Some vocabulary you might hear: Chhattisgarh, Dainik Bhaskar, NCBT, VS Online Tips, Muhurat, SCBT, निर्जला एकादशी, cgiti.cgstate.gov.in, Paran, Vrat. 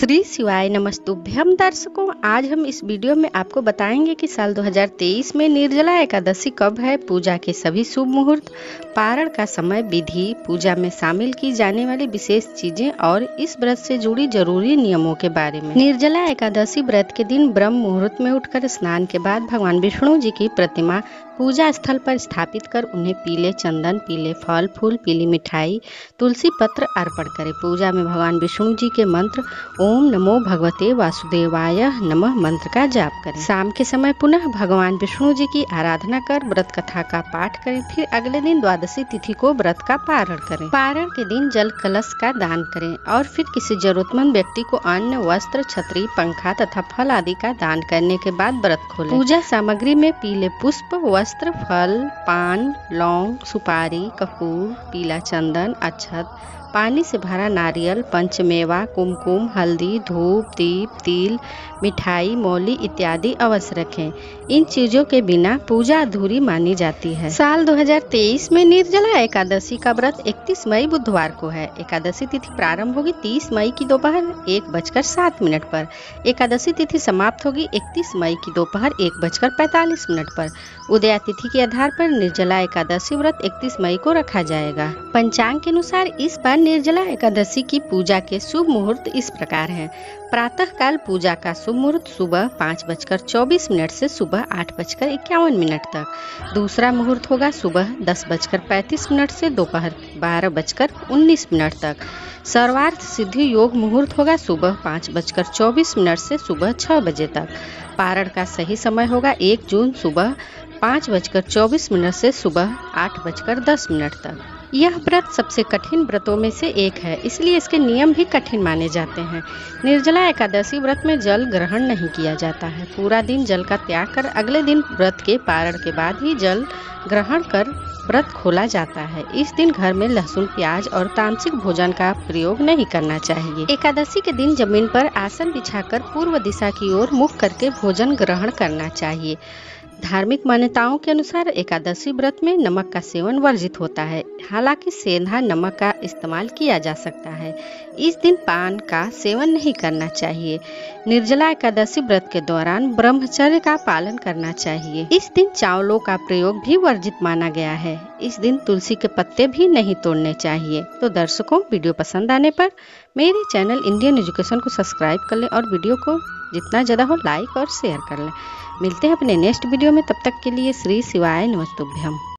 श्री शिवाय नमस्तुभ्यम दर्शकों, आज हम इस वीडियो में आपको बताएंगे कि साल 2023 में निर्जला एकादशी कब है, पूजा के सभी शुभ मुहूर्त, पारण का समय, विधि, पूजा में शामिल की जाने वाली विशेष चीजें और इस व्रत से जुड़ी जरूरी नियमों के बारे में। निर्जला एकादशी व्रत के दिन ब्रह्म मुहूर्त में उठकर स्नान के बाद भगवान विष्णु जी की प्रतिमा पूजा स्थल पर स्थापित कर उन्हें पीले चंदन, पीले फल फूल, पीली मिठाई, तुलसी पत्र अर्पण करें। पूजा में भगवान विष्णु जी के मंत्र ओम नमो भगवते वासुदेवाय नमः मंत्र का जाप करें। शाम के समय पुनः भगवान विष्णु जी की आराधना कर व्रत कथा का पाठ करें। फिर अगले दिन द्वादशी तिथि को व्रत का पारण करें। पारण के दिन जल कलश का दान करें और फिर किसी जरूरतमंद व्यक्ति को अन्न, वस्त्र, छतरी, पंखा तथा फल आदि का दान करने के बाद व्रत खोलें। पूजा सामग्री में पीले पुष्प, वस्त्र, फल, पान, लौंग, सुपारी, कपूर, पीला चंदन, अक्षत, पानी से भरा नारियल, पंचमेवा, कुमकुम, हल्दी, धूप, दीप, तिल, मिठाई, मौली इत्यादि अवश्य रखें। इन चीजों के बिना पूजा अधूरी मानी जाती है। साल 2023 में निर्जला एकादशी का व्रत 31 मई बुधवार को है। एकादशी तिथि प्रारंभ होगी 30 मई की दोपहर 1:07 पर। एकादशी तिथि समाप्त होगी 31 मई की दोपहर 1:45 पर। उदया तिथि के आधार पर निर्जला एकादशी व्रत 31 मई को रखा जाएगा। पंचांग के अनुसार इस बार निर्जला एकादशी की पूजा के शुभ मुहूर्त इस प्रकार हैं। प्रातः काल पूजा का शुभ मुहूर्त सुबह 5:24 से सुबह 8:51 तक। दूसरा मुहूर्त होगा सुबह 10:35 से दोपहर 12:19 तक। सर्वार्थ सिद्धि योग मुहूर्त होगा सुबह 5:24 से सुबह 6 तक। पारण का सही समय होगा 1 जून सुबह 5:24 से सुबह 8:10 तक। यह व्रत सबसे कठिन व्रतों में से एक है, इसलिए इसके नियम भी कठिन माने जाते हैं। निर्जला एकादशी व्रत में जल ग्रहण नहीं किया जाता है। पूरा दिन जल का त्याग कर अगले दिन व्रत के पारण के बाद ही जल ग्रहण कर व्रत खोला जाता है। इस दिन घर में लहसुन, प्याज और तामसिक भोजन का प्रयोग नहीं करना चाहिए। एकादशी के दिन जमीन पर आसन बिछाकर पूर्व दिशा की ओर मुख करके भोजन ग्रहण करना चाहिए। धार्मिक मान्यताओं के अनुसार एकादशी व्रत में नमक का सेवन वर्जित होता है, हालांकि सेंधा नमक का इस्तेमाल किया जा सकता है। इस दिन पान का सेवन नहीं करना चाहिए। निर्जला एकादशी व्रत के दौरान ब्रह्मचर्य का पालन करना चाहिए। इस दिन चावलों का प्रयोग भी वर्जित माना गया है। इस दिन तुलसी के पत्ते भी नहीं तोड़ने चाहिए। तो दर्शकों, वीडियो पसंद आने पर मेरे चैनल इंडियन एजुकेशन को सब्सक्राइब कर लें और वीडियो को जितना ज़्यादा हो लाइक और शेयर कर लें। मिलते हैं अपने नेक्स्ट वीडियो में, तब तक के लिए श्री शिवाय नमस्तुभ्यम।